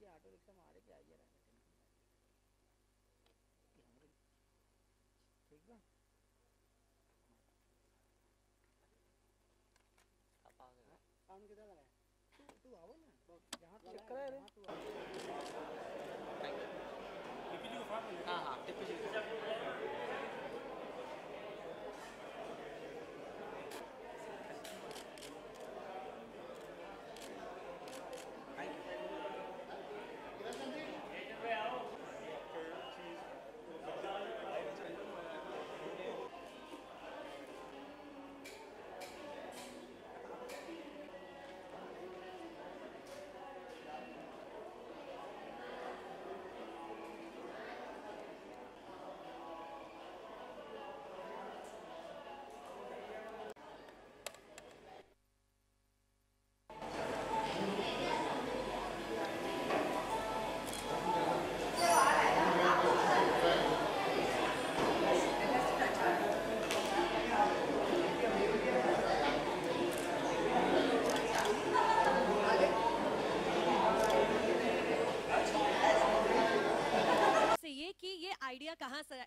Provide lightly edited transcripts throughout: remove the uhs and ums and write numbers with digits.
ये auto rickshaw मारे क्या ये ठीक है अब आ गया काम किधर लगा है तू आओ ना जहां चेक करा रे टीपीजी को फाड़ ले हां हां टीपीजी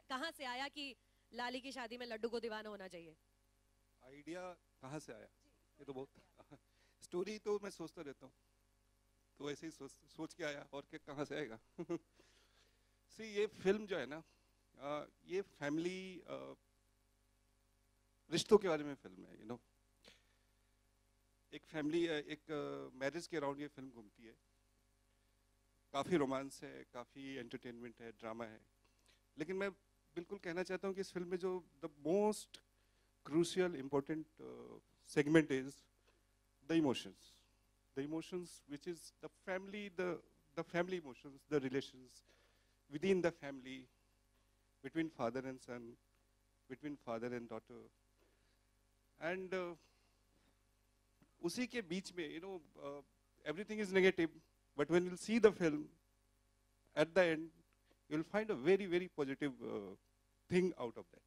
कहाँ से आया कि लाली की शादी में लड्डू को दीवाना होना चाहिए? आइडिया कहाँ से आया? ये तो बहुत स्टोरी तो मैं सोचता रहता हूँ, तो ऐसे ही सोच के आया और क्या कहाँ से आएगा? सी ये फिल्म जो है ना, ये फैमिली रिश्तों के बारे में फिल्म है, यू नो। एक फैमिली, एक मैरिज के अराउंड ये फिल्म घूमती है। काफी रोमांस है, काफी एंटरटेनमेंट है, ड्रामा है। लेकिन मैं बिल्कुल कहना चाहता हूँ कि इस फिल्म में जो the most crucial important segment is the emotions which is the family emotions, the relations within the family, between father and son, between father and daughter, and उसी के बीच में you know everything is negative, but when you see the film at the end you'll find a very, very positive thing out of that.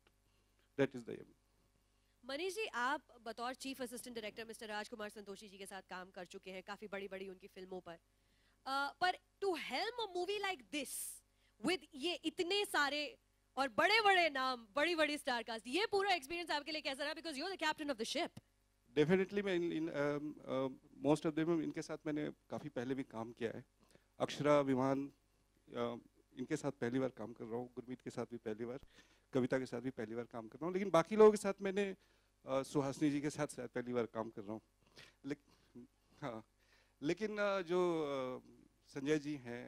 That is the aim. Manish ji, आप बतौर chief assistant director mister Rajkumar Santoshi ji के साथ काम कर चुके हैं काफी बड़ी-बड़ी उनकी फिल्मों पर. पर to helm a movie like this with ये इतने सारे और बड़े-बड़े नाम, बड़ी-बड़ी स्टार कास्ट, ये पूरा एक्सपीरियंस आपके लिए कैसा रहा? Because you're the captain of the ship. Definitely, मैं most of them इनके साथ मैंने काफी पहले भी काम किया है. अक्षरा, विवान, इनके साथ पहली बार काम कर रहा हूँ, गुरमीत के साथ भी पहली बार, कविता के साथ भी पहली बार काम कर रहा हूँ, लेकिन बाकी लोगों के साथ मैंने सुहासिनी जी के साथ पहली बार काम कर रहा हूँ. लेकिन जो संजय जी हैं,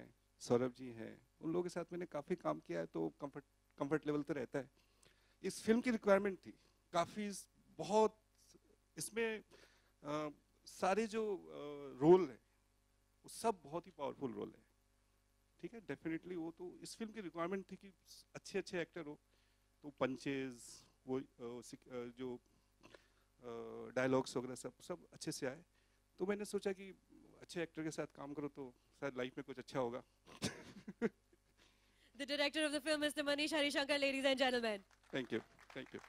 सौरभ जी हैं, उन लोगों के साथ मैंने काफ़ी काम किया है, तो कंफर्ट लेवल तो रहता है. इस फिल्म की रिक्वायरमेंट थी काफ़ी, बहुत इसमें सारे जो रोल हैं वो सब बहुत ही पावरफुल रोल है, ठीक है. डेफिनेटली वो तो इस फिल्म की रिक्वायरमेंट थी कि अच्छे अच्छे एक्टर हो, तो पंचेज, वो जो डायलॉग्स वगैरह सब अच्छे से आए, तो मैंने सोचा कि अच्छे एक्टर के साथ काम करो तो शायद लाइफ में कुछ अच्छा होगा. The director of the film is Manish Harishankar, ladies and gentlemen. Thank you, thank you.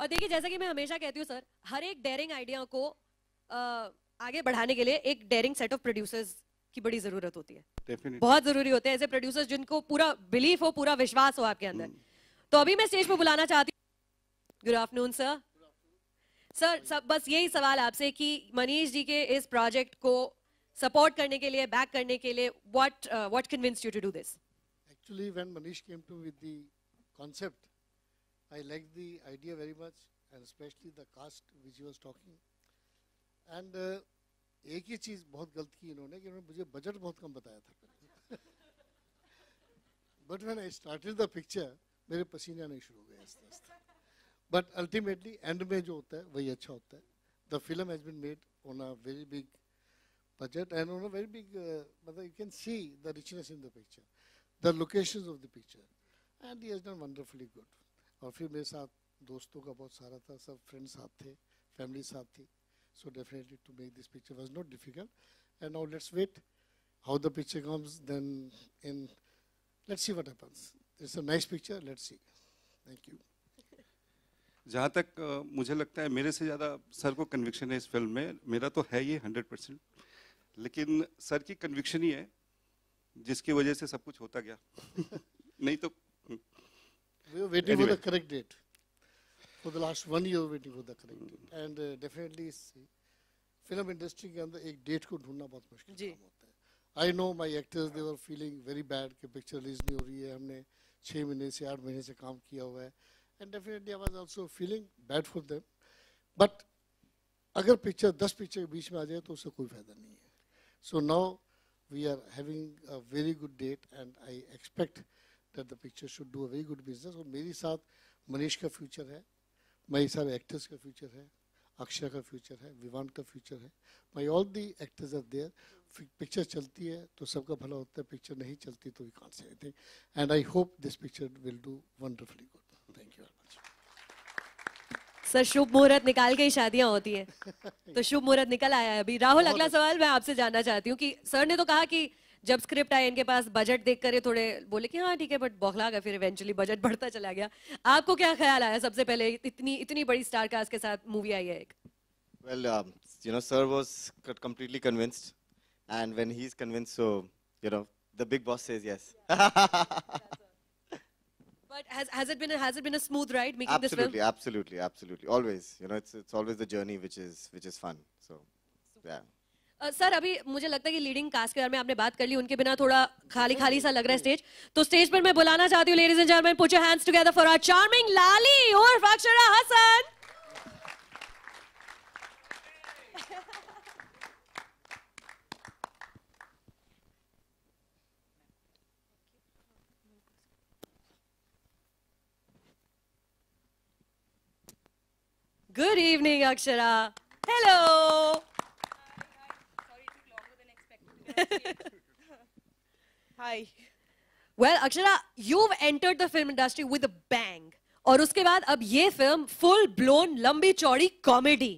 और देखिए, जैसा कि मैं हमेशा कहती हूँ सर, हर एक डेयरिंग आइडिया को आगे बढ़ाने के लिए एक डेयरिंग सेट ऑफ प्रोड्यूसर्स की बड़ी जरूरत होती है. Definitely. बहुत जरूरी होते हैं ऐसे प्रोड्यूसर्स जिनको पूरा बिलीफ हो, पूरा विश्वास हो आपके अंदर. तो अभी मैं स्टेज पर बुलाना चाहती हूँ. Good afternoon sir. सर, बस यही सवाल आपसे कि मनीष जी के इस प्रोजेक्ट को सपोर्ट करने के लिए, बैक करने के लिए, what convinced you to do this? Actually when Manish came to with the concept, I like the idea very much and specially the cast which he was talking. And एक ही चीज़ बहुत गलत की इन्होंने कि उन्होंने मुझे बजट बहुत कम बताया था. But when I started the picture, मेरे पसीने आने शुरू हो गए आस्ते आस्ते. बट अल्टीमेटली एंड में जो होता है वही अच्छा होता है. The film has been made on a very big budget and on a very big, मतलब you can see the richness in the picture, the locations of the picture, and he has done wonderfully good. और फिर मेरे साथ दोस्तों का बहुत सारा था, सब फ्रेंड्स साथ थे, फैमिली साथ थी. So definitely to make this picture was not difficult, and now let's wait how the picture comes. Then in let's see what happens. It's a nice picture. Let's see. Thank you. जहाँ तक मुझे लगता है, मेरे से ज़्यादा sir को conviction है इस फिल्म में. मेरा तो है ये 100%, लेकिन सर की conviction ही है जिसकी वजह से सब कुछ होता गया. नहीं तो we were waiting anyway. for the correct date. For the last 1 year we were waiting for the correct date. And definitely film industry के अंदर एक date को ढूंढना बहुत मुश्किल काम होता है. I know my actors they were feeling very bad कि picture release नहीं हो रही है. हमने 6 महीने से 8 महीने से काम किया हुआ है. And definitely I was also feeling bad for them. But अगर picture 10 picture के बीच में आ जाए तो उससे कोई फायदा नहीं है. So now we are having a very good date and I expect that the picture should do a very good business. और मेरे साथ मनीष का future है, मेरे सारे actors का future है, अक्षरा का future है, विवान का future है. My all the actors are there. Picture चलती है तो सबका भला होता है. Picture नहीं चलती तो we can't say anything. And I hope this picture will do wonderfully good. Thank you very much. Sir शुभ मुहूर्त निकाल के ही शादियां होती हैं, तो शुभ मुहूर्त निकल आया है अभी. राहुल अगला सवाल मैं आपसे जानना चाहती हूँ कि सर ने तो कहा कि जब स्क्रिप्ट आए इनके पास बजट देख कर थोड़े बोले कि हाँ ठीक है, बट बौखला गया, फिर इवेंचुअली बजट बढ़ता चला गया. आपको क्या ख्याल आया सबसे पहले इतनी बड़ी स्टार कास्ट के साथ मूवी आई है एक? Well you know sir was completely convinced and when he is convinced so you know the big boss says yes. But has it been a smooth ride making this film? Absolutely. Always, you know, it's always the journey which is fun. So, yeah. Sir अभी मुझे लगता है कि leading cast के बारे में आपने बात कर ली, उनके बिना थोड़ा खाली सा लग रहा है स्टेज. तो स्टेज पर मैं बुलाना चाहती हूँ ladies and gentleman, put your hands together for our charming Lali और Akshara Haasan. Good evening, Akshara. Hello. Sorry, it took longer than expected. Hi. Well, Akshara, you've entered the film industry with a bang, और उसके बाद अब ये film full blown लंबी चौड़ी comedy.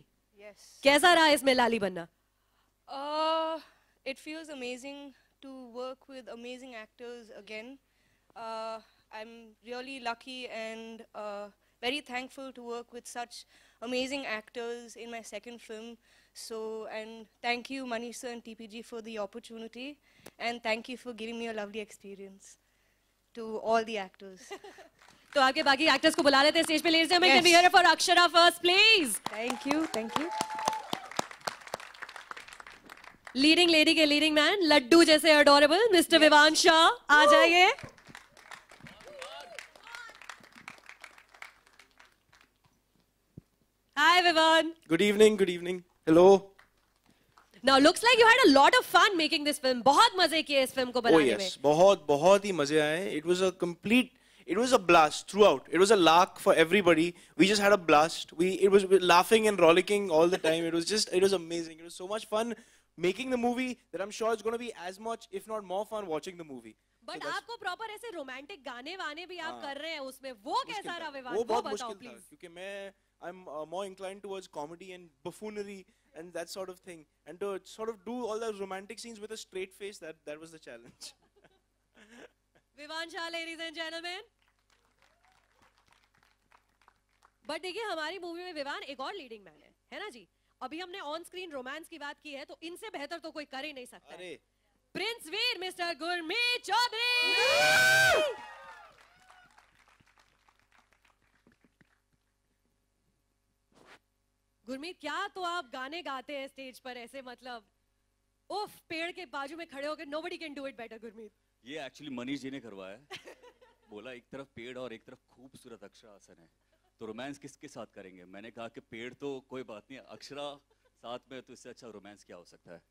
Yes. कैसा रहा इसमें लाली बनना? It feels amazing to work with amazing actors again. I'm really lucky and very thankful to work with such amazing actors in my second film. So, and thank you Manish sir and TPG for the opportunity, and thank you for giving me a lovely experience to all the actors. तो आपके बाकी actors को बुला लेते हैं stage पे ladies and gentleman. Can we hear for Akshara first, please? Thank you. Leading lady के leading man, लड्डू जैसे adorable, Mr. विवान शाह आ जाइए. Hi Vivaan. Good evening. Hello. Now looks like you had a lot of fun making this film. बहुत मजे किए इस film को बनाने में. Oh yes, बहुत ही मजे आए. It was a blast throughout. It was a lark for everybody. We just had a blast. It was laughing and rollicking all the time. It was amazing. It was so much fun making the movie that I'm sure it's going to be as much, if not more, fun watching the movie. But आपको proper ऐसे romantic गाने भी आप कर रहे हैं उसमें, वो कैसा रहा विवान? वो बहुत मुश्किल था क्योंकि I'm more inclined towards comedy and buffoonery and that sort of thing, and to sort of do all those romantic scenes with a straight face, that was the challenge. Vivaan Shah, ladies and gentlemen. But देखिए हमारी movie में विवान एक और leading man है ना जी. अभी हमने on screen romance की बात की है तो इनसे बेहतर तो कोई कर ही नहीं सकता. अरे प्रिंस वीर मिस्टर गुरमीत चौधरी. गुरमीत क्या तो आप गाने गाते हैं स्टेज पर ऐसे, मतलब उफ, पेड़ के बाजू में खड़े होकर nobody can do it better. Gurmeet ये एक्चुअली मनीष जी ने करवाया है. बोला एक तरफ पेड़ और एक तरफ खूबसूरत अक्षरा हासन है, तो रोमांस किसके साथ करेंगे? मैंने कहा कि पेड़ तो कोई बात नहीं, अक्षरा साथ में तो इससे अच्छा रोमांस क्या हो सकता है.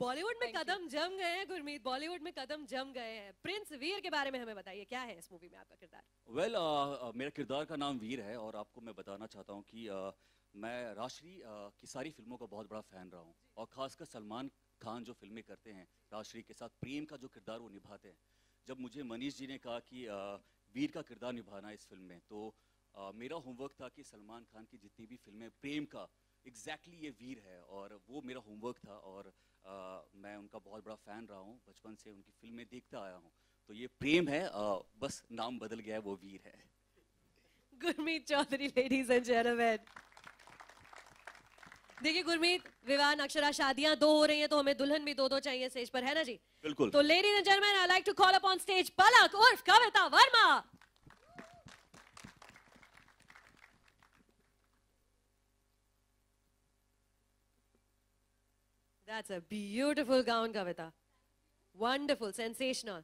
बॉलीवुड में कदम जम गए हैं गुरमीत, बॉलीवुड में कदम जम गए हैं. प्रिंस वीर के बारे में हमें बताइए, क्या है इस मूवी में आपका किरदार? वेल मेरा किरदार का नाम वीर है और आपको मैं बताना चाहता हूँ कि मैं राजश्री की सारी फिल्मों का बहुत बड़ा फैन रहा हूँ, और खासकर सलमान खान जो फिल्में करते हैं राजश्री के साथ, प्रेम का जो किरदार वो निभाते हैं. जब मुझे मनीष जी ने कहा कि वीर का किरदार निभाना है इस फिल्म में, तो मेरा होमवर्क था कि सलमान खान की जितनी भी फिल्में प्रेम का एग्जैक्टली ये वीर है, और वो मेरा होमवर्क था. और मैं उनका बहुत बड़ा फ़ैन रहा हूँ, बचपन से उनकी फिल्में देखता आया हूँ, तो ये प्रेम है, बस नाम बदल गया है, वो वीर है. Gurmeet Chaudhary, ladies and gentleman. देखिए गुरमीत, विवान, अक्षरा, शादियां दो हो रही हैं तो हमें दुल्हन भी दो दो चाहिए स्टेज पर, है ना जी? बिल्कुल। तो ladies and gentleman, I like to call upon stage Palak उर्फ Kavita Verma. That's a beautiful gown, Kavita. Wonderful, sensational.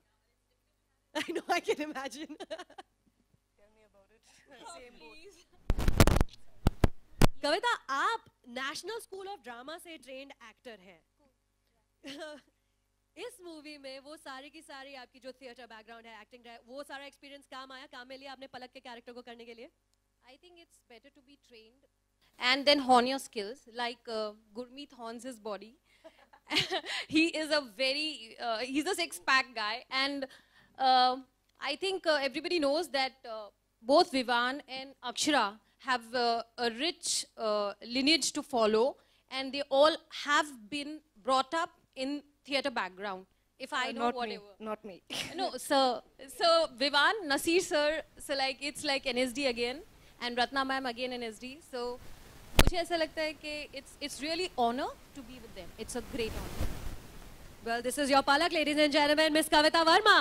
I know, I can imagine. Tell me about it. Oh, same please. Kavita, आप National School of Drama से trained actor हैं. इस movie में वो सारी की सारी आपकी जो theatre background है, acting है, वो सारा experience काम आया, काम में लिया आपने पलक के character को करने के लिए? I think it's better to be trained. And then hone your skills, like Gurmeet hones his body. He is a he's a six-pack guy, and I think everybody knows that both Vivaan and Akshara have a rich lineage to follow, and they all have been brought up in theatre background. If I know whatever. Not me. No, sir. So Vivaan, Nasir sir, so like it's like NSD again, and Ratna ma'am again NSD. So. मुझे ऐसा लगता है कि it's really honor to be with them. It's a great honor. Well, this is your palak, ladies and gentlemen, Miss Kavita Varma.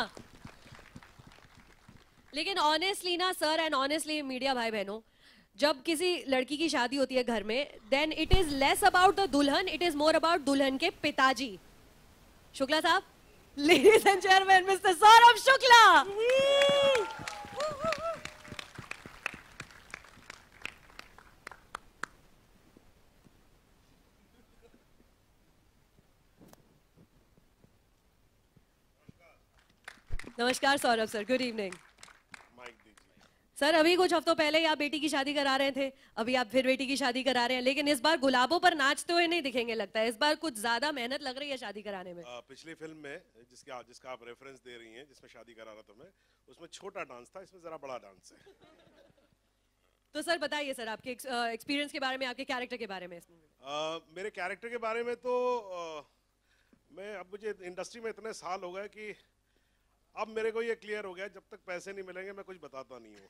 लेकिन honestly ना sir and honestly media भाई बहनों, जब किसी लड़की की शादी होती है घर में, then it is less about the dulhan, it is more about dulhan के पिताजी. शुक्ला साहब, ladies and gentlemen, Mr. Saurabh Shukla. नमस्कार Saurabh sir, good evening sir. अभी कुछ हफ्तों पहले ही आप बेटी की शादी करा रहे थे, अभी आप फिर बेटी की शादी करा रहे हैं, लेकिन इस बार गुलाबों पर नाचते हुए नहीं दिखेंगे लगता है। इस बार कुछ ज्यादा मेहनत लग रही है शादी कराने में। पिछली फिल्म में जिसका आप रेफरेंस दे रही हैं, जिसमें शादी करा रहा था मैं, उसमें छोटा डांस था, इसमें जरा बड़ा डांस है। तो सर बताइए सर, आपके एक्सपीरियंस के बारे में, आपके कैरेक्टर के बारे में। मेरे कैरेक्टर के बारे में तो मैं अब, मुझे इंडस्ट्री में इतने साल हो गए कि अब मेरे को ये क्लियर हो गया, जब तक पैसे नहीं मिलेंगे मैं कुछ बताता नहीं हूँ।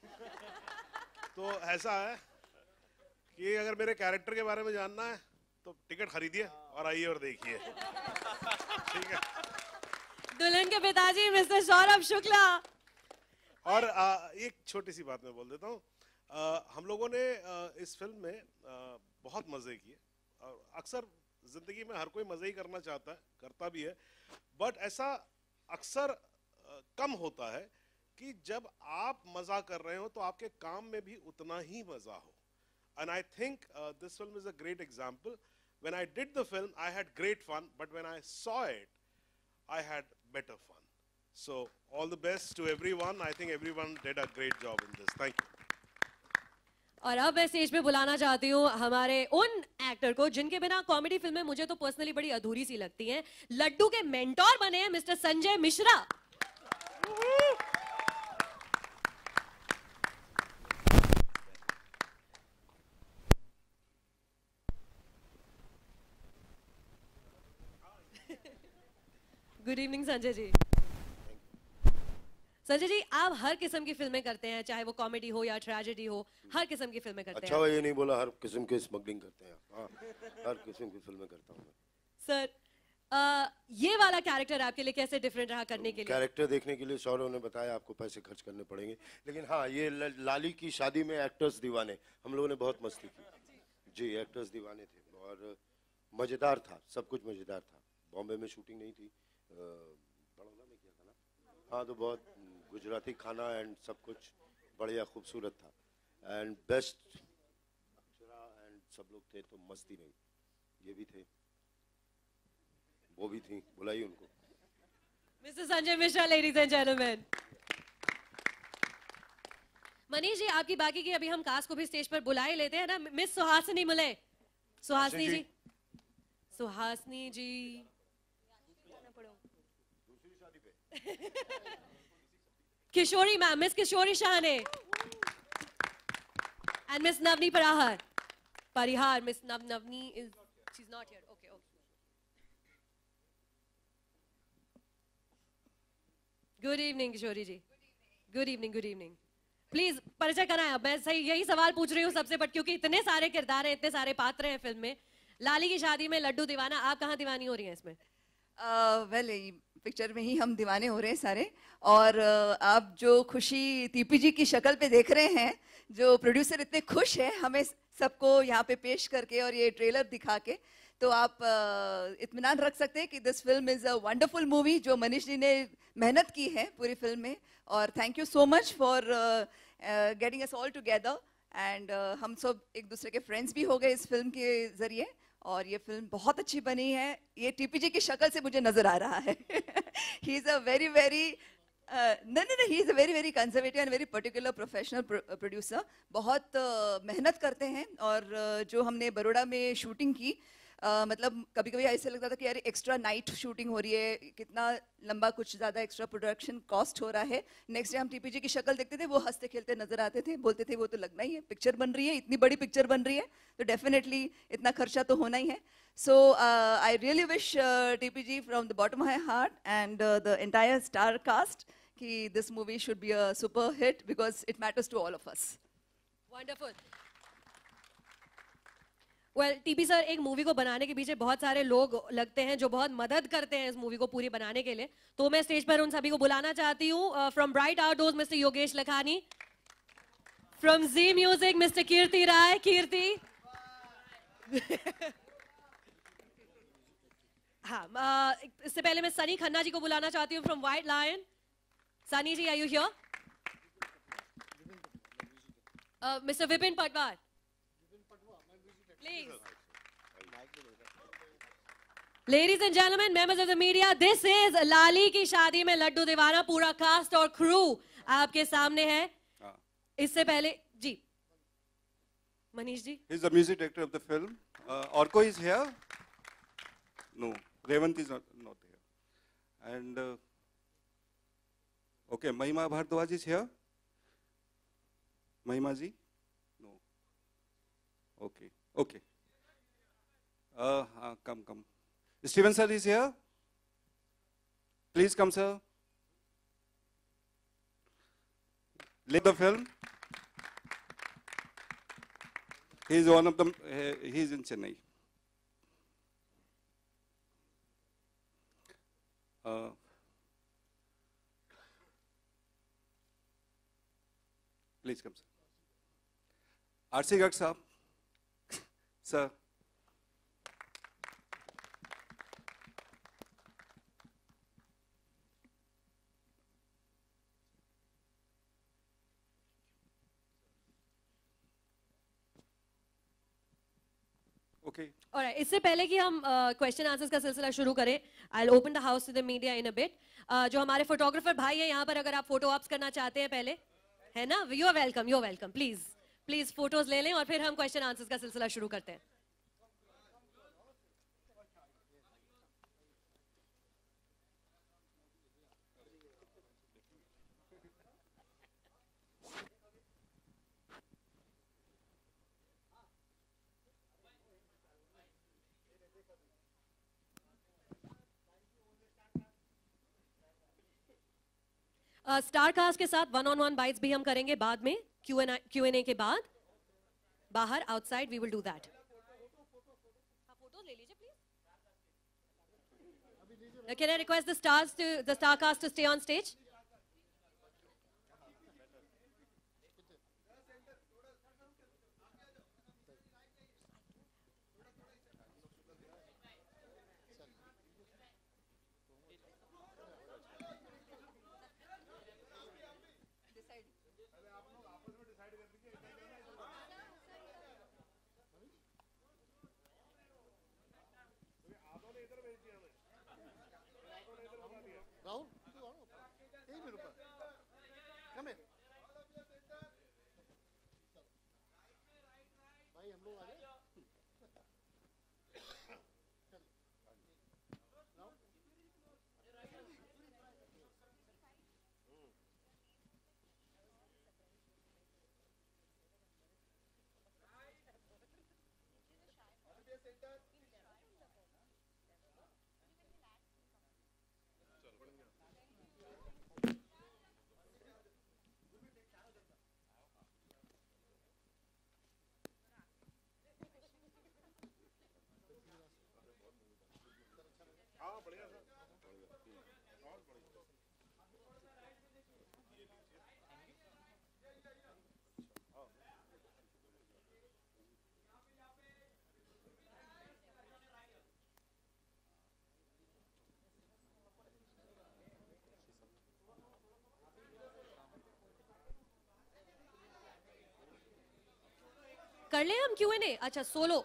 तो ऐसा है कि अगर मेरे कैरेक्टर के बारे में जानना है तो टिकट खरीदिए और आइए और देखिए, ठीक है? दुल्हन के पिताजी मिस्टर सौरभ शुक्ला। और एक छोटी सी बात मैं बोल देता हूँ, हम लोगों ने इस फिल्म में बहुत मज़े किए। अक्सर जिंदगी में हर कोई मज़े ही करना चाहता है, करता भी है, बट ऐसा अक्सर कम होता है कि जब आप मजा कर रहे हो तो आपके काम में भी उतना ही मजा हो। And I think this film is a great example. When I did the film I had great fun, but when I saw it I had better fun. So all the best to everyone. I think everyone did a great job in this. Thank you. और अब मैं stage पे बुलाना चाहती हूँ हमारे उन actor को जिनके बिना कॉमेडी फिल्में मुझे तो पर्सनली बड़ी अधूरी सी लगती है। लड्डू के मेंटोर बने हैं mister Sanjay Mishra. Good evening Sanjay ji. Sanjay ji, आप हर किस्म की फिल्में करते हैं, चाहे वो कॉमेडी हो या ट्रेजेडी हो, हर किस्म की फिल्में करते हैं। अच्छा, ये नहीं बोला हर किस्म के स्मगलिंग करते हैं। हाँ, हर किस्म की फिल्में करता हूँ सर। ये वाला कैरेक्टर आपके लिए कैसे डिफरेंट रहा करने के लिए? कैरेक्टर देखने के लिए सौरभ ने बताया आपको पैसे खर्च करने पड़ेंगे, लेकिन हाँ, ये लाली की शादी में एक्टर्स दीवाने, हम लोगों ने बहुत मस्ती की जी। एक्टर्स दीवाने थे और मज़ेदार था, सब कुछ मज़ेदार था। बॉम्बे में शूटिंग नहीं थी, बड़ौदा में किया था ना? हाँ, तो बहुत गुजराती खाना एंड सब कुछ बढ़िया खूबसूरत था। एंड बेस्ट अक्षरा एंड सब लोग थे, तो मस्ती नहीं, ये भी थे, वो भी थी, बुलाइए उनको। Mister Sanjay Mishra, ladies and gentleman. Manish ji, आपकी बाकी की अभी हम कास्ट को भी स्टेज पर बुला ही लेते हैं ना। मिस सुहासिनी मुले। सुहासिनी जी, सुहासिनी जी दूसरी शादी पे। Kishori ma'am, miss Kishori Shahane. And miss Navni Parihar. Miss Navni is, she is not here. Okay okay, good evening Kishori ji. Good evening, good evening. Please परिचय कराएं। मैं सही यही सवाल पूछ रही हूँ सबसे, बट क्योंकि इतने सारे किरदार हैं, इतने सारे पात्र हैं फिल्म में, लाली की शादी में लड्डू दीवाना, आप कहाँ दीवानी हो रही हैं इसमें? वेल पिक्चर में ही हम दीवाने हो रहे हैं सारे, और आप जो खुशी टीपीजी की शक्ल पे देख रहे हैं, जो प्रोड्यूसर इतने खुश हैं हमें सबको यहाँ पे पेश करके और ये ट्रेलर दिखा के, तो आप इत्मीनान रख सकते हैं कि this film is a wonderful movie जो मनीष जी ने मेहनत की है पूरी फिल्म में, और thank you so much for getting us all together and हम सब एक दूसरे के फ्रेंड्स भी हो गए इस फिल्म के ज़रिए, और ये फिल्म बहुत अच्छी बनी है, ये टीपीजी की शक्ल से मुझे नज़र आ रहा है। He is a very very he is a very very conservative and very particular professional producer, बहुत मेहनत करते हैं, और जो हमने बड़ौदा में शूटिंग की, मतलब कभी कभी ऐसे लगता था कि यार एक्स्ट्रा नाइट शूटिंग हो रही है, कितना लंबा, कुछ ज़्यादा एक्स्ट्रा प्रोडक्शन कॉस्ट हो रहा है। नेक्स्ट डे हम टीपीजी की शक्ल देखते थे, वो हंसते खेलते नजर आते थे, बोलते थे वो तो लगना ही है, पिक्चर बन रही है, इतनी बड़ी पिक्चर बन रही है तो डेफिनेटली इतना खर्चा तो होना ही है। So I really wish TPG from the bottom of my heart and the entire star cast कि this movie should be a super hit because it matters to all of us. Wonderful. Well TP sir, एक movie को बनाने के पीछे बहुत सारे लोग लगते हैं जो बहुत मदद करते हैं इस मूवी को पूरी बनाने के लिए, तो मैं स्टेज पर उन सभी को बुलाना चाहती हूँ। From Bright Outdoors mister Yogesh Lakhani, from Zee music mister Kirti Rai, Kirti. हाँ, इससे पहले मैं सनी खन्ना जी को बुलाना चाहती हूँ from White Lion. Sunny ji, are you here? Mister Vipin Patwar, please. Ladies and gentlemen, members of the media, this is Laali Ki Shaadi Mein Laaddoo Deewana, पूरा cast और crew आपके सामने है। इससे पहले जी Manish ji, he is the music director of the film. Orko is here? No, Revant is not here. And okay, Mahima Bharadwaj is here? Mahima ji? No. Okay. Okay. Come. Stephen sir is here. Please come, sir. Lead the film. He is one of them. He is in Chennai. Please come, sir. R.C. Garg sir. Sir. Okay. All right. इससे पहले कि हम question answers का सिलसिला शुरू करें, I'll open the house to the media in a bit. जो हमारे फोटोग्राफर भाई हैं यहाँ पर, अगर आप फोटो ऑप्स करना चाहते हैं पहले, है ना? You're welcome. Please फोटोज ले लें और फिर हम क्वेश्चन आंसर्स का सिलसिला शुरू करते हैं। स्टारकास्ट के साथ 1-on-1 बाइट्स भी हम करेंगे बाद में, Q&A के बाद बाहर outside we will do that. Photo ले लीजिए please. Can I request the star cast to stay on stage? कर ले हम Q&A? अच्छा solo,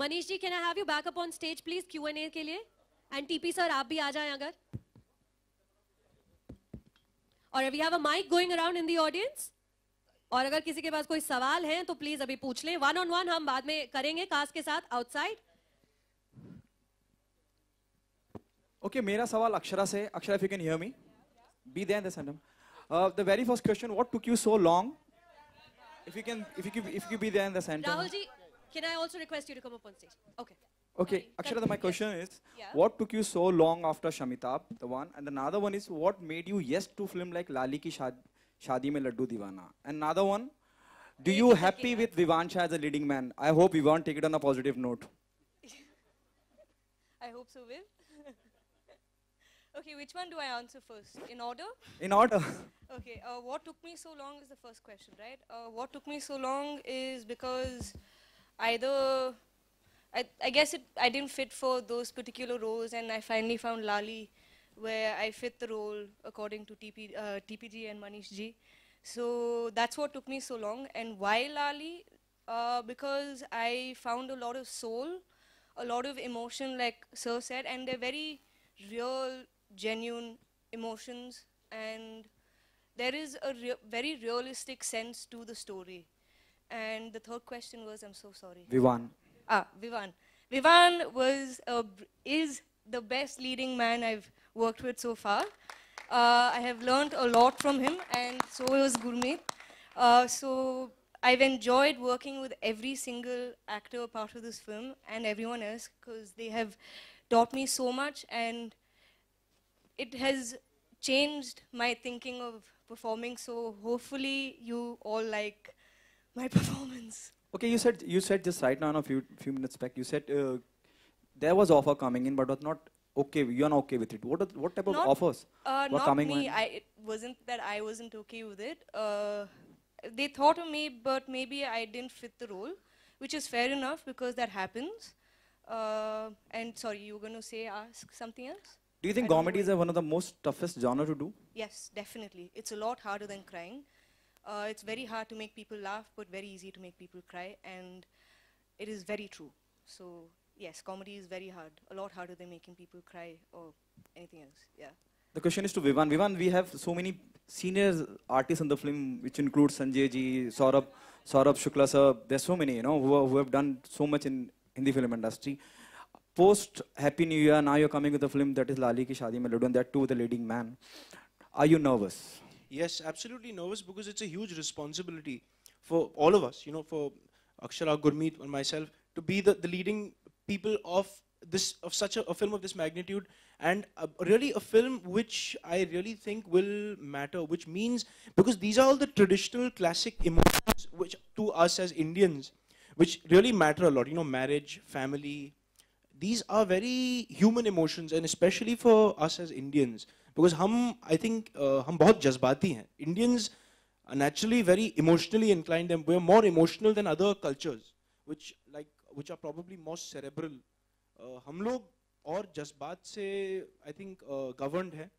Manish ji can I have you back up on stage please Q&A के लिए, एंड टीपी सर आप भी आ जाएं अगर. और we have a mic going around in the audience, और अगर किसी के पास कोई सवाल है तो प्लीज अभी पूछ लें. 1-on-1 हम बाद में करेंगे कास्ट के साथ आउटसाइड. ओके, मेरा सवाल अक्षरा से. Akshara if you can hear me be there the सनम. The very first question, what took you so long? If you be there in the centre. Rahul ji, can I also request you to come up on stage? Okay. Okay. Akshara, my question is, what took you so long after Shamitab, the one, and another one is, what made you yes to film like Laali Ki Shaadi Mein Laaddoo Deewana? And another one, do you happy with Vivaan Shah as a leading man? I hope Vivaan take it on a positive note. I hope so, Viv. Okay, which one do I answer first? In order? In order. Okay, what took me so long is the first question, right? What took me so long is because either I guess I didn't fit for those particular roles, and I finally found Laali where I fit the role according to TPG and Manish ji. So that's what took me so long. And why Laali? Because I found a lot of soul, a lot of emotion, like Sir said, and they're very real, genuine emotions, and there is a very realistic sense to the story. And the third question was, I'm so sorry. Vivaan. Ah, Vivaan. Vivaan was, is the best leading man I've worked with so far. I have learned a lot from him, and so was Gurmeet. So I've enjoyed working with every single actor part of this film and everyone else, because they have taught me so much, and it has changed my thinking of performing. So hopefully you all like my performance. Okay, you said just right now, a few minutes back, you said there was offer coming in, but was not okay. You are not okay with it. What type of offers were coming? Not me. It wasn't that I wasn't okay with it. They thought of me, but maybe I didn't fit the role, which is fair enough because that happens. And sorry, you were going to say ask something else. Do you think comedies are one of the most toughest genre to do? Yes, definitely. It's a lot harder than crying. It's very hard to make people laugh, but very easy to make people cry, and it is very true. So yes, comedy is very hard, a lot harder than making people cry or anything else. Yeah. The question is to Vivaan. Vivaan, we have so many senior artists in the film, which includes Sanjay ji, Saurabh Shukla sir. There's so many, you know, who have done so much in the film industry. Post Happy New Year, now you're coming with a film that is Laali Ki Shaadi Mein Laaddoo, and that too with a leading man. Are you nervous? Yes, absolutely nervous, because it's a huge responsibility for all of us, you know, for Akshara, Gurmeet and myself, to be the leading people of such a film of this magnitude, and really a film which I really think will matter, which means, because these are all the traditional classic emotions which to us as Indians, which really matter a lot, you know, marriage, family, these are very human emotions, and especially for us as Indians, because I think hum bahut jazbati hain. Indians are naturally very emotionally inclined, and we're more emotional than other cultures, which are probably more cerebral. हम लोग और जज्बात से I think governed है,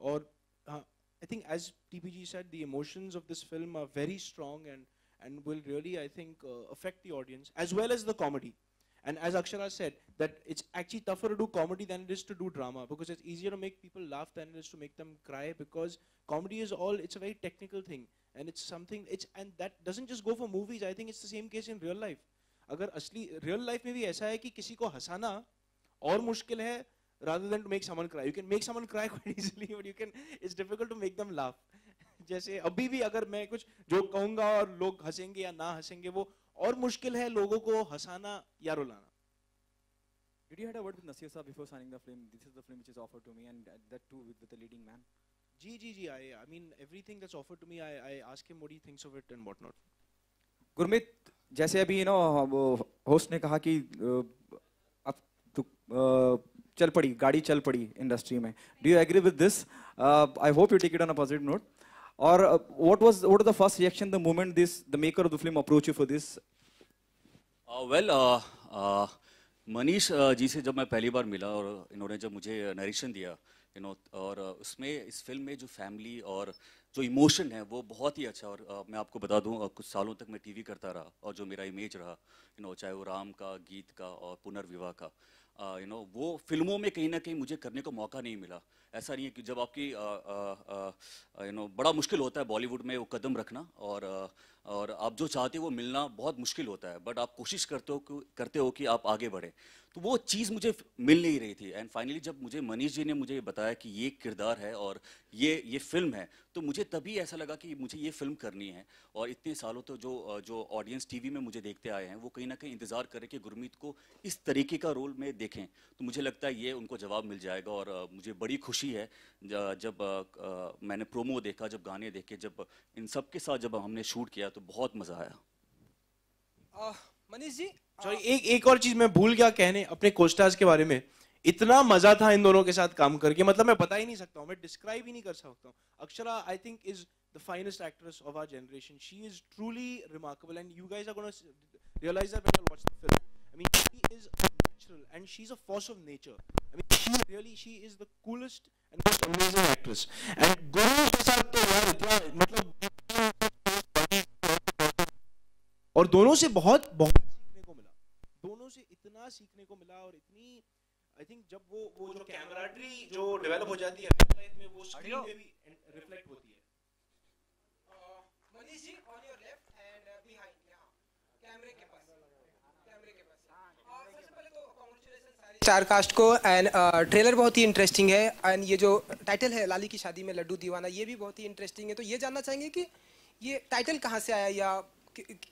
और I think as TPG said, the emotions of this film are very strong and will really I think affect the audience as well as the comedy. And as Akshara said, that it's actually tougher to do comedy than it is to do drama, because it's easier to make people laugh than it is to make them cry, because comedy is all, it's a very technical thing, and it's something, and that doesn't just go for movies. I think it's the same case in real life. अगर असली real life में भी ऐसा है कि किसी को हंसाना और मुश्किल है rather than to make someone cry. You can make someone cry quite easily, but it's difficult to make them laugh. जैसे अभी भी अगर मैं कुछ जोक कहूँगा और लोग हंसेंगे या ना हंसेंगे, वो और मुश्किल है लोगों को हंसाना या रुलाना. Did you had a word with Nasir sir before signing the film? This is the film which is offered to me, and that too with the leading man. Ji. I mean everything that's offered to me, I ask him what he thinks of it and what not. Gurmeet, जैसे अभी host ने कहा कि अब तो चल पड़ी गाड़ी चल पड़ी इंडस्ट्री में. Do you agree with this? I hope you take it on a positive note. Or what was the first reaction the moment the maker of the film approached you for this? Well, Manish जी से जब मैं पहली बार मिला और इन्होंने जब मुझे narration दिया, और उसमें इस फिल्म में जो फैमिली और जो इमोशन है वो बहुत ही अच्छा. और मैं आपको बता दूं, कुछ सालों तक मैं टीवी करता रहा, और जो मेरा इमेज रहा चाहे वो राम का, गीत का और पुनर्विवाह का, वो फिल्मों में कहीं ना कहीं मुझे करने को मौका नहीं मिला. ऐसा नहीं है कि जब आपकी बड़ा मुश्किल होता है बॉलीवुड में वो कदम रखना, और आप जो चाहते हो वो मिलना बहुत मुश्किल होता है, बट आप कोशिश करते हो कि आप आगे बढ़े, तो वो चीज़ मुझे मिल नहीं रही थी. एंड फाइनली जब मुझे मनीष जी ने मुझे बताया कि ये किरदार है और ये फिल्म है, तो मुझे तभी ऐसा लगा कि मुझे ये फिल्म करनी है. और इतने सालों तो जो ऑडियंस टीवी में मुझे देखते आए हैं वो कहीं ना कहीं इंतज़ार करें कि गुरमीत को इस तरीके का रोल में देखें, तो मुझे लगता है ये उनको जवाब मिल जाएगा. और मुझे बड़ी खुशी है जब मैंने प्रोमो देखा, जब गाने देखे, जब इन सब के साथ जब हमने शूट किया, तो बहुत मज़ा आया. मनीष जी सॉरी, एक और चीज मैं भूल गया कहने अपने कोस्टार्स के बारे में. इतना मजा था इन दोनों के साथ काम करके, मतलब मैं बता ही नहीं सकता हूँ, मैं डिस्क्राइब ही नहीं कर सकता हूँ. Akshara I think is the finest actress of our generation. She is truly remarkable, and you guys are gonna realise that when you watch the film. I mean she is natural and she is a force of nature. I mean she is the coolest and most amazing actress. And Guru के साथ तो यार इतना मतलब, और दोनों से बहुत इतना सीखने को मिला. और इतनी आई थिंक जब वो जो कैमराटरी जो डेवलप हो जाती है लाइफ में, वो स्क्रीन पे भी रिफ्लेक्ट होती है. Manish ji on your left and behind, यहां कैमरे के पास. और सबसे पहले तो कांग्रेचुलेशन सारे चार कास्ट को. एंड ट्रेलर बहुत ही इंटरेस्टिंग है, एंड ये जो टाइटल है लाली की शादी में लड्डू दीवाना, ये भी बहुत ही इंटरेस्टिंग है. तो ये जानना चाहेंगे कि ये टाइटल कहां से आया, या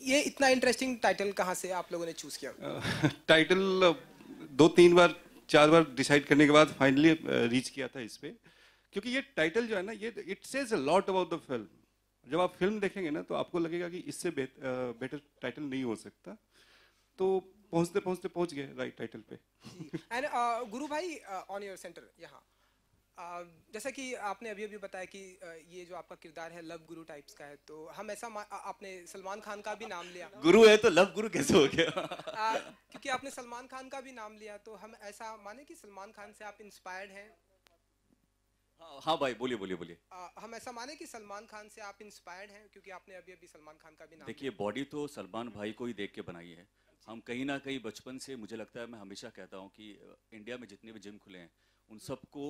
ये इतना इंटरेस्टिंग टाइटल कहाँ से आप लोगों ने चूज किया? टाइटल 2-3 बार 4 बार डिसाइड करने के बाद फाइनली रीच किया था इस पे, क्योंकि ये टाइटल जो है ना, ये it says a lot about the film. जब आप फिल्म देखेंगे ना तो आपको लगेगा कि इससे बेटर टाइटल नहीं हो सकता, तो पहुँच गए राइट टाइटल पे. एंड गुरु भाई ऑन योर सेंटर यहाँ, जैसा कि आपने अभी बताया कि ये जो आपका किरदार है लव गुरु टाइप्स का है, तो हम ऐसा आपने सलमान खान का भी नाम लिया. गुरु है तो लव गुरु कैसे हो गया? क्योंकि आपने सलमान खान का भी नाम लिया, तो हम ऐसा माने कि सलमान खान से आप इंस्पायर्ड हैं. हाँ भाई बोलिए. हम ऐसा माने कि सलमान खान से आप इंस्पायर्ड हैं, क्योंकि आपने अभी सलमान खान का भी नाम. देखिए बॉडी तो सलमान भाई को ही देख के बनाई है. हम कहीं ना कहीं बचपन से, मुझे लगता है मैं हमेशा कहता हूँ कि इंडिया में जितने भी जिम खुले हैं उन सबको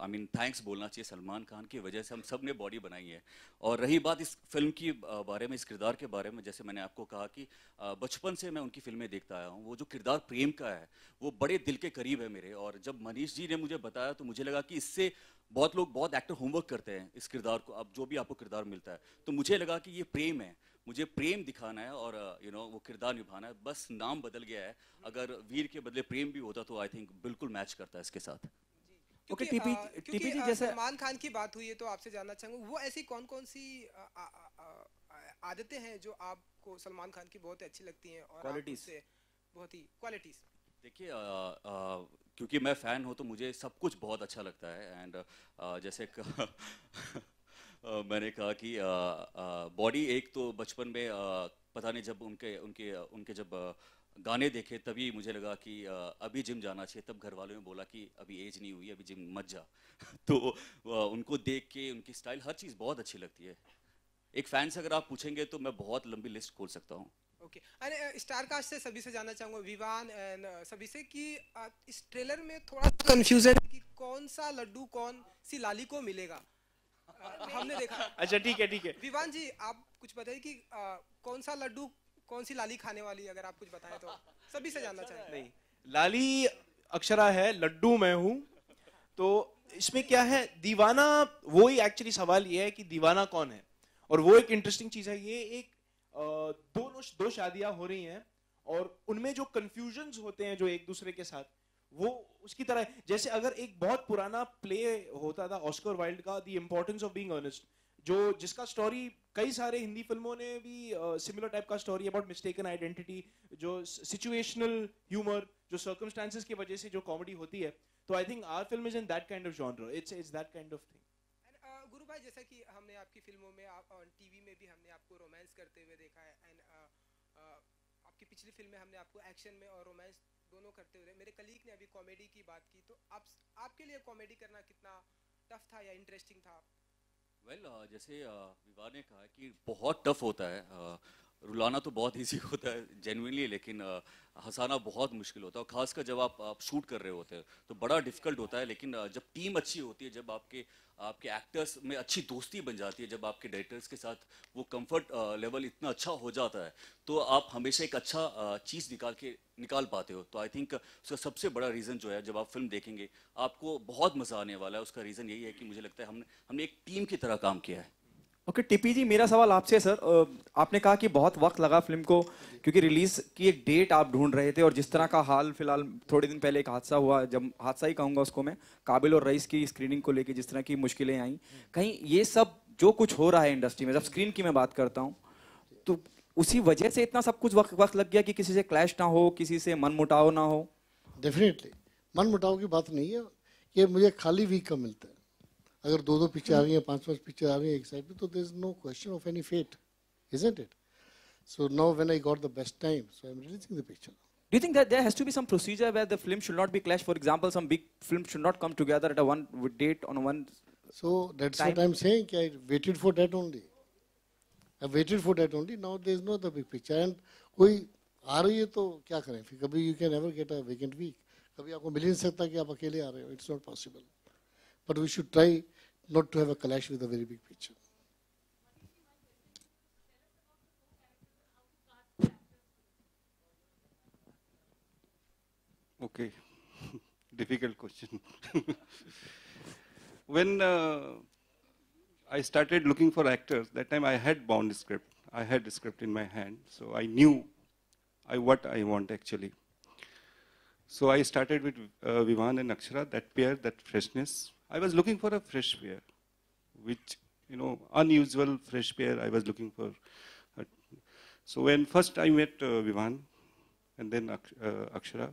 I mean थैंक्स बोलना चाहिए. सलमान खान की वजह से हम सब ने बॉडी बनाई है. और रही बात इस फिल्म की बारे में, इस किरदार के बारे में, जैसे मैंने आपको कहा कि बचपन से मैं उनकी फिल्में देखता आया हूँ. वो जो किरदार प्रेम का है वो बड़े दिल के करीब है मेरे. और जब मनीष जी ने मुझे बताया तो मुझे लगा कि इससे बहुत एक्टर होमवर्क करते हैं इस किरदार को. अब जो भी आपको किरदार मिलता है तो मुझे लगा कि ये प्रेम है, मुझे प्रेम दिखाना है और वो किरदार निभाना है. बस नाम बदल गया है, अगर वीर के बदले प्रेम भी होता तो आई थिंक बिल्कुल मैच करता है इसके साथ. ओके टीपी जी, जैसे सलमान खान की बात हुई है तो आपसे जानना चाहूँगा वो ऐसी कौन-कौन सी आदतें हैं जो आपको सलमान खान की बहुत अच्छी लगती हैं और क्वालिटीज. देखिए, क्योंकि मैं फ़ैन हूँ तो मुझे सब कुछ बहुत अच्छा लगता है. एंड जैसे मैंने कहा कि बॉडी एक तो बचपन में पता नहीं, जब उनके जब गाने देखे तभी मुझे लगा कि अभी जिम जाना चाहिए. तब घर वालों ने बोला कि अभी एज नहीं हुई, अभी जिम मत जा. तो उनको देख के उनकी स्टाइल हर चीज़ बहुत अच्छी लगती है. एक फ़ैन से अगर आप पूछेंगे तो मैं बहुत लंबी लिस्ट खोल सकता हूँ. ओके, अरे स्टारकास्ट से सभी से जानना चाहूँगा, विवान सभी से, कि इस ट्रेलर में थोड़ा कन्फ्यूजन कि कौन सा लड्डू कौन सी लाली को मिलेगा, हमने देखा. अच्छा ठीक है, ठीक है. विवान जी आप कुछ बताइए कि कौन सा लड्डू कौन सी लाली खाने वाली, अगर आप कुछ बताएं तो सभी से जानना चाहेंगे. नहीं, लाली अक्षरा है, लड्डू मैं हूँ. तो इसमें क्या है, दीवाना, वो ही एक्चुअली सवाल ये है कि दीवाना कौन है. और वो एक इंटरेस्टिंग चीज़ है, ये एक दो शादियाँ हो रही हैं और उनमें जो कन्फ्यूजन्स होते हैं जो एक दूसरे के साथ, वो उसकी तरह है. जैसे अगर एक बहुत पुराना प्ले होता था ऑस्कर वाइल्ड का, the importance of being Ernest, जो जिसका स्टोरी कई सारे हिंदी फिल्मों ने भी सिमिलर टाइप का स्टोरी अबाउट मिस्टेकन आइडेंटिटी, जो सिचुएशनल ह्यूमर, जो सर्कमस्टांसेस की वजह से जो कॉमेडी होती है. तो I think our film is in that kind of genre, it's that kind of thing. Guru भाई, जैसा कि हमने आपकी फिल्मों में, आप टीवी में भी हमने आपको रोमांस करते हुए देखा है, एंड आपकी पिछली फिल्म में हमने आपको एक्शन में और रोमांस दोनों करते हुए. मेरे कलीग ने अभी कॉमेडी की बात की, तो आपके लिए कॉमेडी करना कितना टफ था या इंटरेस्टिंग था? वेल, जैसे विवान ने कहा कि बहुत टफ होता है. रुलाना तो बहुत ईजी होता है जेन्युइनली, लेकिन हंसाना बहुत मुश्किल होता है. और खासकर जब आप शूट कर रहे होते हैं तो बड़ा डिफिकल्ट होता है. लेकिन जब टीम अच्छी होती है, जब आपके एक्टर्स में अच्छी दोस्ती बन जाती है, जब आपके डायरेक्टर्स के साथ वो कंफर्ट लेवल इतना अच्छा हो जाता है, तो आप हमेशा एक अच्छा चीज़ निकाल पाते हो. तो आई थिंक उसका सबसे बड़ा रीज़न जो है, जब आप फिल्म देखेंगे आपको बहुत मज़ा आने वाला है, उसका रीज़न यही है कि मुझे लगता है हमने एक टीम की तरह काम किया है. ओके, टीपी जी, मेरा सवाल आपसे है सर. आपने कहा कि बहुत वक्त लगा फिल्म को, क्योंकि रिलीज़ की एक डेट आप ढूंढ रहे थे, और जिस तरह का हाल फिलहाल थोड़े दिन पहले एक हादसा हुआ, जब हादसा ही कहूँगा उसको मैं, काबिल और रईस की स्क्रीनिंग को लेके जिस तरह की मुश्किलें आईं, कहीं ये सब जो कुछ हो रहा है इंडस्ट्री में, जब स्क्रीन की मैं बात करता हूँ, तो उसी वजह से इतना सब कुछ वक्त लग गया कि किसी से क्लैश ना हो, किसी से मनमुटाव ना हो. डेफिनेटली मनमुटाव की बात नहीं है, कि मुझे खाली वीक का मिलता है. अगर दो पिक्चर आ रही हैं, पांच पिक्चर आ रही हैं एक साइड पे, तो there is no question of any fate, isn't it? So now when I got the best time, so I am releasing the picture. Do you think that there has to be some procedure where the film should not be clash? For example, some big film should not come together at a one date on one. So that's what I am saying, I waited for that only, I waited for that only. Now there is no the big picture, and कोई आ रही है तो क्या करें फिर? कभी you can never get a weekend week, कभी आपको मिल ही नहीं सकता कि आप अकेले आ रहे हो, it's not possible. But we should try not to have a clash with a very big picture. Okay, difficult question. When I started looking for actors, that time I had bound script. I had a script in my hand, so I knew what I want actually. So I started with Vivaan and Akshara, that pair, that freshness. I was looking for a fresh pair, which, you know, unusual fresh pair I was looking for. So when first I met Vivaan and then Akshara,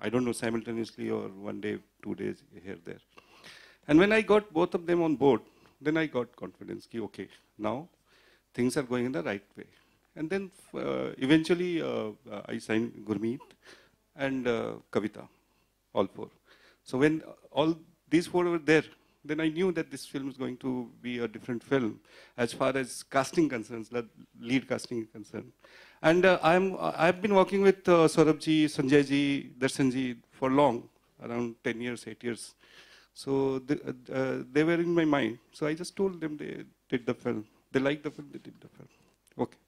I don't know, simultaneously or one day, 2 days, here, there. And when I got both of them on board, then I got confidence, ki, okay, now things are going in the right way. And then eventually I signed Gurmeet and Kavita, all four. So when all these four were there, then I knew that this film is going to be a different film as far as casting concerns, lead casting is concerned. And I've been working with Saurabh ji, Sanjay ji, Darshan ji for long, around 10 years, 8 years. So they were in my mind. So I just told them they did the film. They liked the film, they did the film. Okay.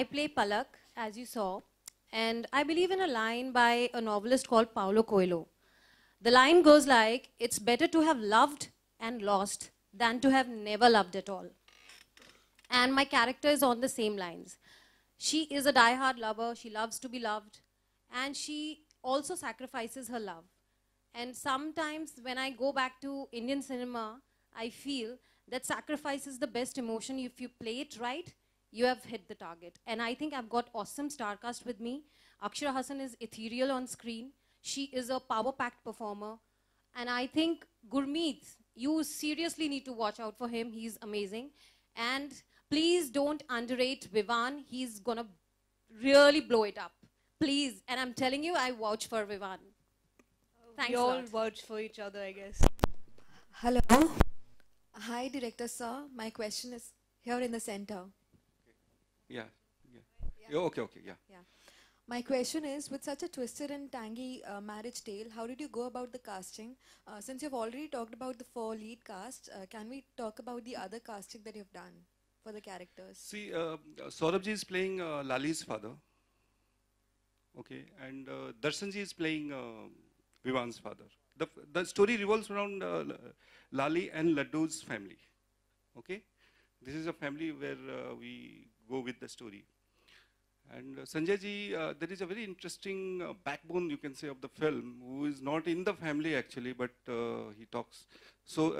I play Palak, as you saw, and I believe in a line by a novelist called Paulo Coelho. The line goes like, it's better to have loved and lost than to have never loved at all. And my character is on the same lines. She is a diehard lover, she loves to be loved, and she also sacrifices her love. And sometimes when I go back to Indian cinema, I feel that sacrifice is the best emotion. If you play it right, you have hit the target. And I think I've got awesome star cast with me. Akshara Haasan is ethereal on screen. She is a power-packed performer. And I think Gurmeet, you seriously need to watch out for him. He's amazing. And please don't underrate Vivaan. He's gonna really blow it up. Please. And I'm telling you, I vouch for Vivaan. Thanks. We all vouch for each other, I guess. Hello. Hi, Director Sir. My question is here in the center. Yeah. Yeah. Okay. Yeah. My question is, with such a twisted and tangy marriage tale, how did you go about the casting? Since you've already talked about the 4 lead cast, can we talk about the other casting that you've done for the characters? See, Saurabh ji is playing Laali's father. Okay, and Darshan ji is playing Vivaan's father. The story revolves around Laali and Laddoo's family. Okay, this is a family where we go with the story. And Sanjay ji, there is a very interesting backbone, you can say, of the film, who is not in the family actually, but he talks. So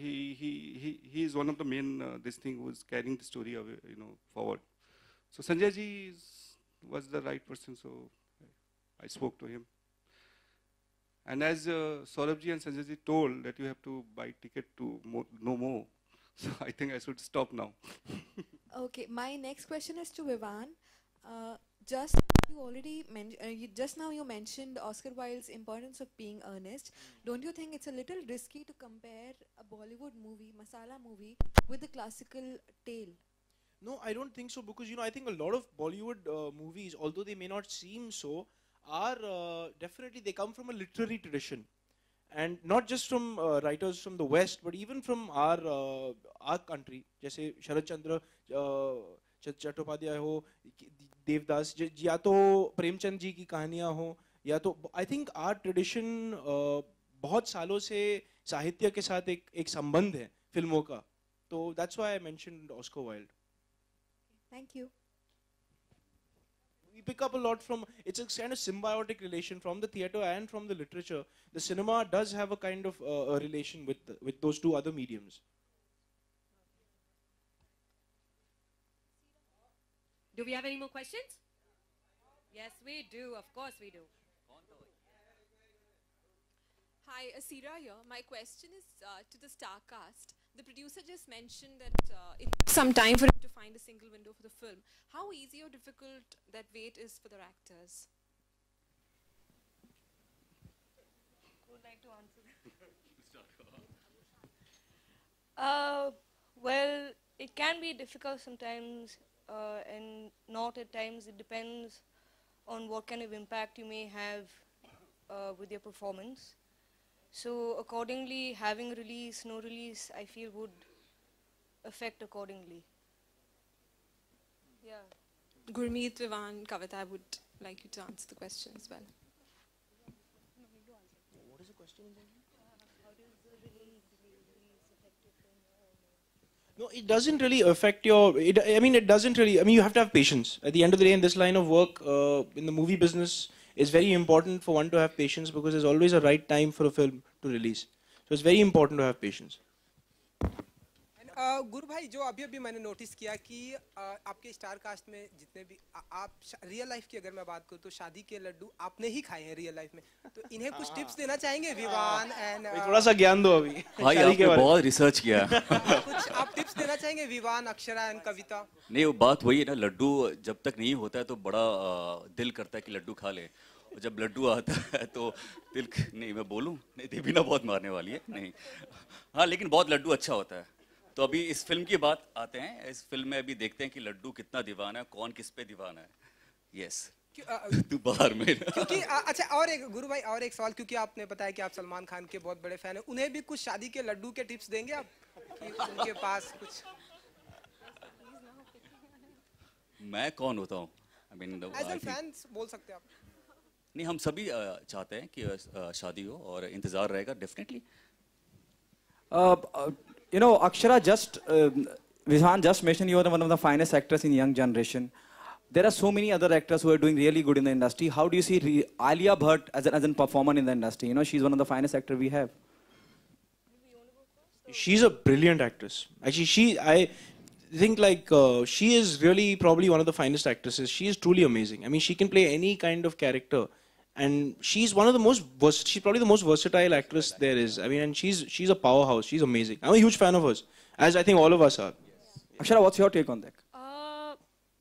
he is one of the main, this thing, who is carrying the story away, you know, forward. So Sanjay ji was the right person, so I spoke to him. And as Saurabh ji and Sanjay ji told that you have to buy ticket to know more, so I think I should stop now. Okay, my next question is to Vivaan. Just now you mentioned Oscar Wilde's importance of being earnest. Don't you think it's a little risky to compare a Bollywood movie, masala movie, with a classical tale? No, I don't think so, because I think a lot of Bollywood movies, although they may not seem so, are definitely, they come from a literary tradition, and not just from writers from the West, but even from our country, जैसे शरद चंद्र चट्टोपाध्याय हो, देवदास जी, या तो प्रेमचंद जी की कहानियाँ हो, या तो I think are tradition बहुत सालों से साहित्य के साथ एक संबंध है फिल्मों का, तो that's why I mentioned Oscar Wilde. Thank you. We pick up a lot from, it's a kind of symbiotic relation from the theatre and from the literature. The cinema does have a kind of a relation with those two other mediums. Do we have any more questions? Yes, we do. Of course we do. Hi, Asira here. My question is to the star cast. The producer just mentioned that it took some time for him to find a single window for the film. How easy or difficult that wait is for the actors? Who would like to answer that? Well, it can be difficult sometimes. And not at times. It depends on what kind of impact you may have with your performance. So accordingly, having release, no release, I feel would affect accordingly. Yeah. Gurmeet, Vivaan, Kavita, I would like you to answer the question as well. What is the question? No, it doesn't really affect your, you have to have patience. At the end of the day, in this line of work, in the movie business, it's very important for one to have patience, because there's always a right time for a film to release. So it's very important to have patience. And Guru Bhai, जो अभी मैंने notice किया कि आपके star cast में जितने भी आप real life की अगर मैं बात करूँ तो शादी के लड्डू आपने ही खाए हैं real life में, तो इन्हें कुछ tips देना चाहेंगे विवान and थोड़ा सा ज्ञान दो अभी भाई, आपने बहुत research किया है, कुछ आप tips देना चाहेंगे विवान, अक्षरा and कविता? नहीं, वो बात वही है ना, लड्डू जब तक नहीं होता है तो बड़ा दिल करता है कि लड्डू खा ले, और जब लड्डू आता है तो दिल नहीं, मैं बोलूँ नहीं, देवीना बहुत मारने वाली है, नहीं हाँ, लेकिन बहुत लड्डू अच्छा होता है। तो अभी इस फिल्म की बात आते हैं, इस फिल्म में अभी देखते हैं कि लड्डू कितना दीवाना है, कौन किस पे दीवाना है। यस, तू बाहर में क्योंकि अच्छा, और एक गुरु भाई, और एक सवाल, क्योंकि आपने बताया कि आप सलमान खान के बहुत बड़े फैन हैं, उन्हें भी कुछ शादी के लड्डू के टिप्स देंगे आप कि उनके पास कुछ? मैं कौन होता हूँ, I mean as a fan बोल सकते हैं आप? नहीं, हम सभी चाहते हैं कि शादी हो, और इंतज़ार रहेगा definitely. You know, Akshara just, Vivaan just mentioned you are one of the finest actors in young generation. There are so many other actors who are doing really good in the industry. How do you see Alia Bhatt as a performer in the industry? You know, she's one of the finest actors we have. She's a brilliant actress. Actually, I think like she is really probably one of the finest actresses. She is truly amazing. I mean, she can play any kind of character, and she's one of the most she's probably the most versatile actress there is. I mean, and she's a powerhouse. She's amazing. I'm a huge fan of hers, as I think all of us are. Yes. Akshara, what's your take on that?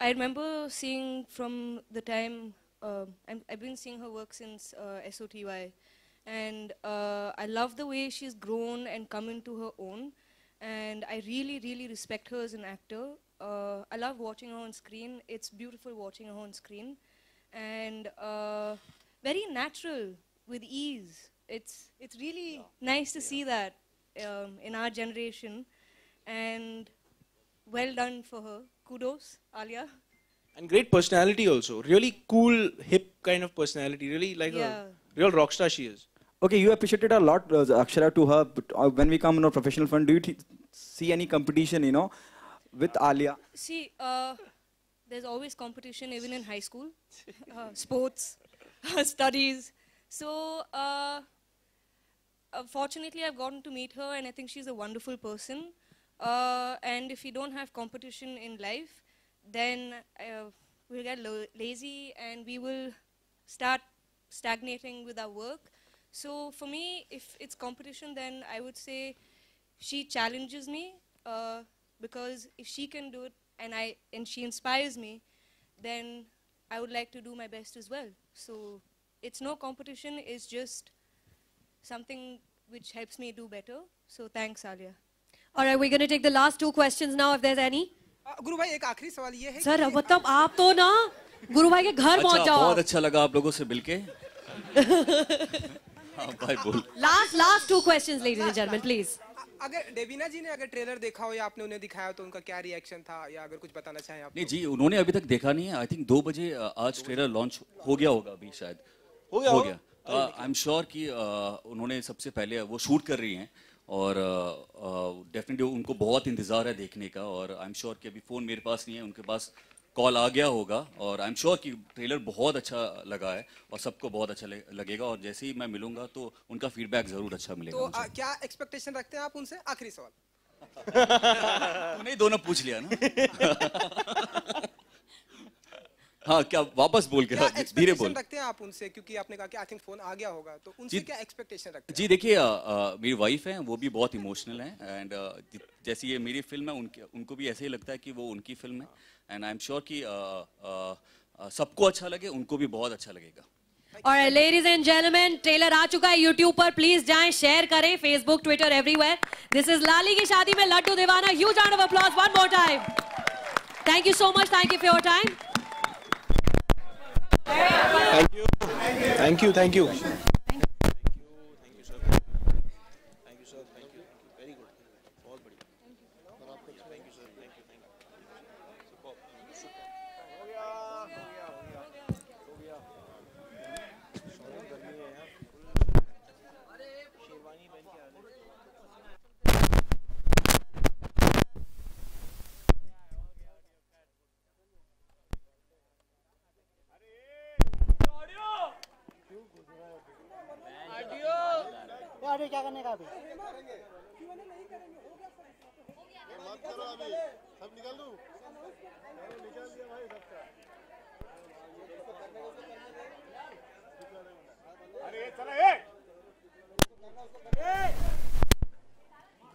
I remember seeing from the time I've been seeing her work since SOTY. And I love the way she's grown and come into her own. And I really, really respect her as an actor. I love watching her on screen. It's beautiful watching her on screen. And very natural, with ease. It's really nice to see that in our generation. And well done for her. Kudos, Alia. And great personality also. Really cool, hip kind of personality. Really like a real rock star she is. Okay, you appreciated a lot, Akshara, to her. But, when we come in our professional front, do you see any competition, you know, with Alia? See, there's always competition, even in high school. Sports, studies. So, fortunately, I've gotten to meet her, and I think she's a wonderful person. And if you don't have competition in life, then we'll get lazy, and we will start stagnating with our work. So for me, if it's competition, then I would say she challenges me, because if she can do it and she inspires me, then I would like to do my best as well. So it's no competition, it's just something which helps me do better. So thanks, Alia. All right, we're going to take the last two questions now, if there's any. Guru bhai, ek aakhri sawal ye hai. Sir, matlab aap to na Guru bhai ke ghar pahunch jao. बहुत अच्छा लगा आप लोगों से मिलके. Last two questions, ladies and gentlemen, please. अगर देवीना जी ने अगर ट्रेलर देखा हो या आपने उन्हें दिखाया हो तो उनका क्या रिएक्शन था या अगर कुछ बताना चाहें आप? नहीं जी, उन्होंने अभी तक देखा नहीं है. I think 2 बजे आज ट्रेलर लॉन्च हो गया होगा अभी शायद. हो गया. I'm sure कि उन्होंने सबसे पहले वो शूट कर रही हैं. और डेफिनेटली उनको बहुत इंतज़ार है देखने का. और आई एम श्योर कि अभी फ़ोन मेरे पास नहीं है, उनके पास कॉल आ गया होगा. और आई एम श्योर कि ट्रेलर बहुत अच्छा लगा है और सबको बहुत अच्छा लगेगा. और जैसे ही मैं मिलूंगा तो उनका फीडबैक ज़रूर अच्छा मिलेगा. तो क्या एक्सपेक्टेशन रखते हैं आप उनसे? आखिरी सवाल. नहीं, दोनों पूछ लिया ना. हाँ, क्या वापस बोल के धीरे बोल रखते हैं आप उनसे, क्योंकि आपने कहा कि आई थिंक फोन आ गया होगा, तो उनसे क्या एक्सपेक्टेशन रखते हैं? जी देखिए, मेरी वाइफ हैं, वो भी बहुत इमोशनल हैं. एंड जैसी ये मेरी फिल्म है, उनको भी ऐसे ही लगता है कि वो उनकी फिल्म है. एंड आई एम श्योर कि सबको अच्छा लगे, उनको भी बहुत अच्छा लगेगा. और लेडीज एंड जेंटलमैन, ट्रेलर आ चुका है यूट्यूब पर. प्लीज जाएं, शेयर करें, Facebook, Twitter, everywhere. This is Lali की शादी में लड्डू दीवाना. Huge round of applause one more time. Thank you so much. Thank you for your time. Thank you. Thank you. Thank you. Thank you. Thank you. Thank you, sir. Thank you, sir. Thank you. Very good. All बढ़िया. Thank you, sir. Thank you. Thank you. Super. Super. हो गया. अरे शेरवानी पहन के आ आगे क्या करने का अभी? मत करो अभी, सब निकाल दूँ. निकाल दिया भाई सबका. अरे चला ये.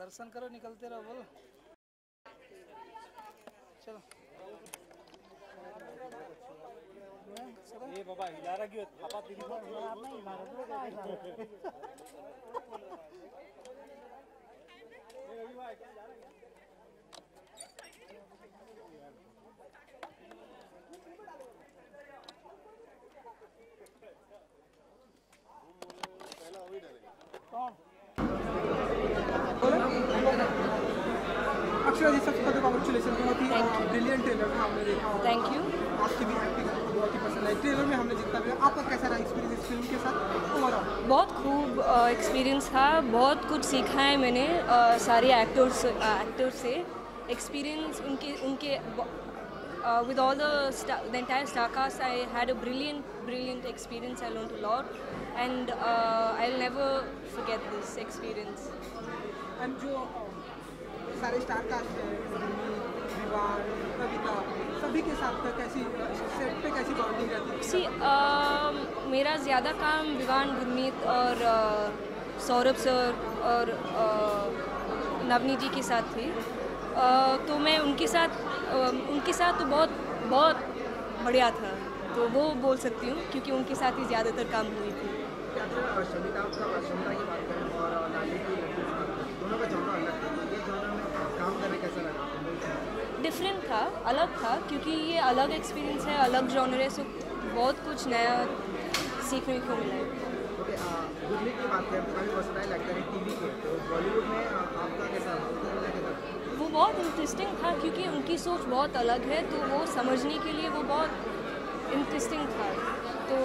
दर्शन करो, निकलते रहो, बोलो. चलो. ये बाबा हिला रहा क्यों? पापा तेरी बात हिला रहा नहीं, अक्षरा जी सबसे पहले कांग्रेचुलेशन. बहुत ही ब्रिलियंट ट्रेलर हमने देखा. Thank you. आपकी भी एक्टिंग बहुत ही पसंद आई. ट्रेलर में हमने जितना भी, आपका कैसा रहा एक्सपीरियंस इस फिल्म के साथ ओवरऑल? बहुत खूब एक्सपीरियंस था. बहुत कुछ सीखा है मैंने सारे एक्टर्स से. एक्सपीरियंस उनके with all the entire star cast, I had a brilliant experience. I learned a lot, and I'll never forget this experience. And जो सारे स्टार कास्ट हैं विवान, कविता, सभी के साथ का कैसी सेट पे कैसी बॉन्डिंग रहती है? मेरा ज़्यादा काम विवान, गुरमीत और सौरभ सर और नवनी जी के साथ थी। तो मैं उनके साथ तो बहुत बढ़िया था, तो वो बोल सकती हूँ क्योंकि उनके साथ ही ज़्यादातर काम हुई थी। डिफरेंट था, अलग था, क्योंकि ये अलग एक्सपीरियंस है, अलग जॉनर है, सो बहुत कुछ नया सीखने को मिला है। गुरमीत की बात करें, काफ़ी वर्सेटाइल एक्टर है टीवी के, तो बॉलीवुड में आपका कैसा? वो बहुत इंटरेस्टिंग था क्योंकि उनकी सोच बहुत अलग है, तो वो समझने के लिए वो बहुत इंटरेस्टिंग था। तो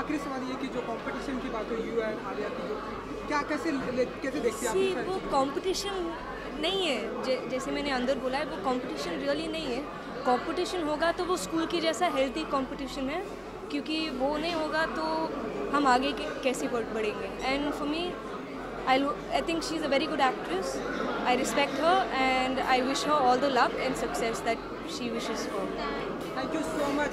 आखिरी सवाल ये कि जो कंपटीशन की बात है, यू एंड आलिया की, जो क्या कैसे देखते हैं आप? वो कंपटीशन नहीं है, जैसे मैंने अंदर बोला है, वो कंपटीशन रियली नहीं है। कंपटीशन होगा तो वो स्कूल की जैसा हेल्थी कंपटीशन है, क्योंकि वो नहीं होगा तो हम आगे कैसे बढ़ेंगे। And for me I think she is a very good actress, I respect her and I wish her all the luck and success that she wishes for. Thank you so much.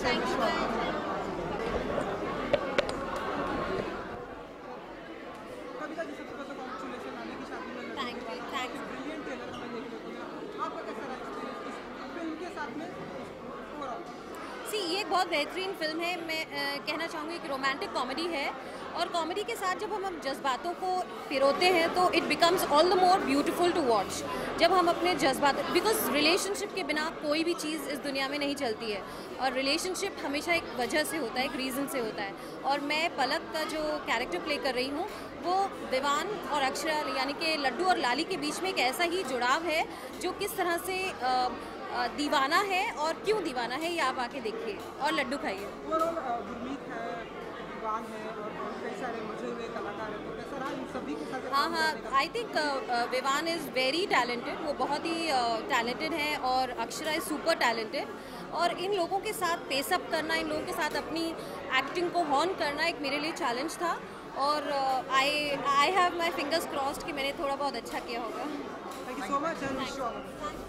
बहुत बेहतरीन film है, मैं कहना चाहूँगी कि romantic comedy है, और comedy के साथ जब हम जज्बातों को पिरोते हैं तो it becomes all the more beautiful to watch. जब हम अपने जज्बात, बिकॉज रिलेशनशिप के बिना कोई भी चीज़ इस दुनिया में नहीं चलती है, और रिलेशनशिप हमेशा एक वजह से होता है, एक रीज़न से होता है। और मैं पलक का जो कैरेक्टर प्ले कर रही हूँ, वो विवान और अक्षरा यानी कि लड्डू और लाली के बीच में एक ऐसा ही जुड़ाव है जो किस तरह से दीवाना है और क्यों दीवाना है, ये आप आके देखिए और लड्डू खाइए। गुरमीत है, विवान है, और कई सारे मशहूर कलाकार हैं, तो कैसा रहा इन सभी के साथ? हाँ, I think Vivaan is very talented, वो बहुत ही टैलेंटेड है, और अक्षरा इज़ सुपर टैलेंटेड, और इन लोगों के साथ पेसअप करना, इन लोगों के साथ अपनी एक्टिंग को हॉर्न करना एक मेरे लिए चैलेंज था, और I have my fingers crossed कि मैंने थोड़ा बहुत अच्छा किया होगा।